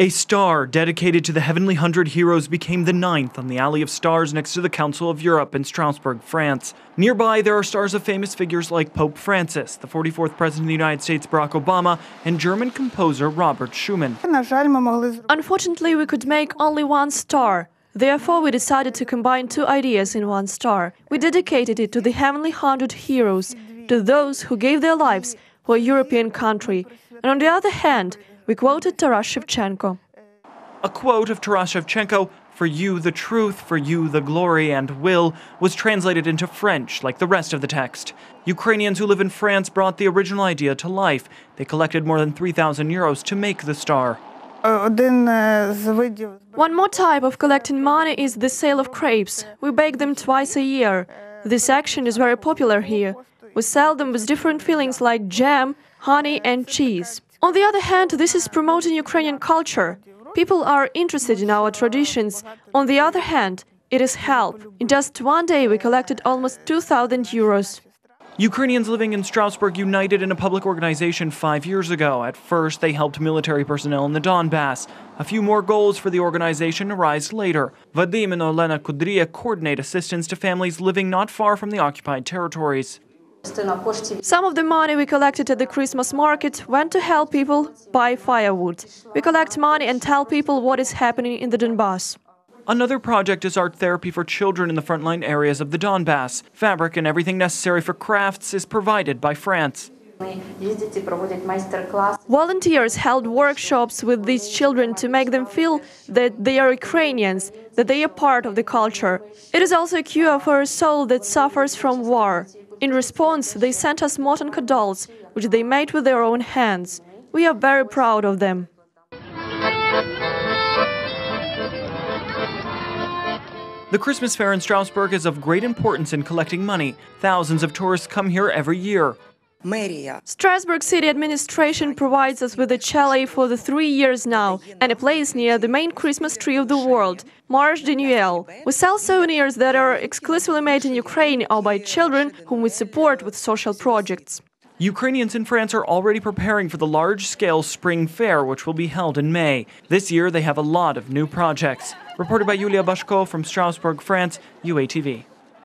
A star dedicated to the Heavenly 100 Heroes became the 9th on the Alley of Stars next to the Council of Europe in Strasbourg, France. Nearby, there are stars of famous figures like Pope Francis, the 44th President of the United States, Barack Obama, and German composer Robert Schumann. Unfortunately, we could make only one star. Therefore, we decided to combine two ideas in one star. We dedicated it to the Heavenly 100 Heroes, to those who gave their lives for a European country. And on the other hand, we quoted Taras Shevchenko. A quote of Taras Shevchenko, "For you the truth, for you the glory and will," was translated into French, like the rest of the text. Ukrainians who live in France brought the original idea to life. They collected more than 3,000 euros to make the star. One more type of collecting money is the sale of crepes. We bake them twice a year. This action is very popular here. We sell them with different fillings like jam, honey and cheese. On the other hand, this is promoting Ukrainian culture. People are interested in our traditions. On the other hand, it is help. In just one day, we collected almost 2,000 euros. Ukrainians living in Strasbourg united in a public organization 5 years ago. At first, they helped military personnel in the Donbass. A few more goals for the organization arise later. Vadim and Olena Kudrya coordinate assistance to families living not far from the occupied territories. Some of the money we collected at the Christmas market went to help people buy firewood. We collect money and tell people what is happening in the Donbass. Another project is art therapy for children in the frontline areas of the Donbass. Fabric and everything necessary for crafts is provided by France. Volunteers held workshops with these children to make them feel that they are Ukrainians, that they are part of the culture. It is also a cure for a soul that suffers from war. In response, they sent us Motanka dolls, which they made with their own hands. We are very proud of them. The Christmas fair in Strasbourg is of great importance in collecting money. Thousands of tourists come here every year. Strasbourg City Administration provides us with a chalet for the 3 years now and a place near the main Christmas tree of the world, Marché de Noël. We sell souvenirs that are exclusively made in Ukraine or by children whom we support with social projects. Ukrainians in France are already preparing for the large-scale spring fair, which will be held in May. This year they have a lot of new projects. Reported by Yulia Bashko from Strasbourg, France, UATV.